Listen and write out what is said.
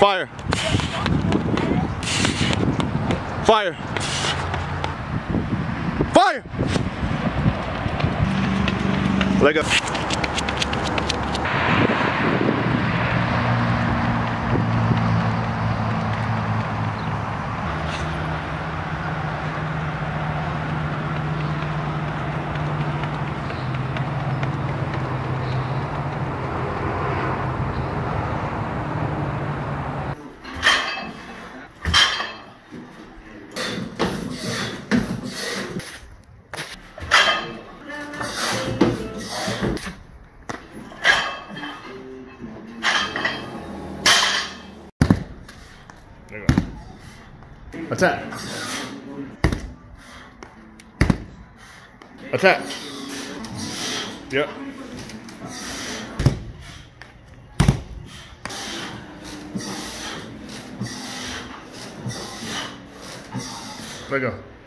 Fire. Fire. Fire. Let go. Attack. Attack. Yep. Let go.